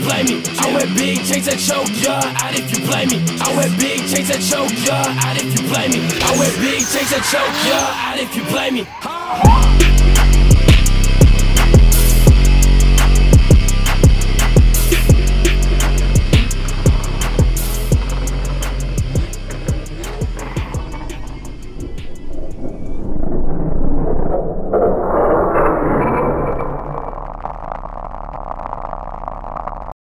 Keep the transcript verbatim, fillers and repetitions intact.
you play me. I wear big chains that choke ya out if you play me. I wear big chains that choke ya out if you play me. I wear big chains that choke ya out if you play me.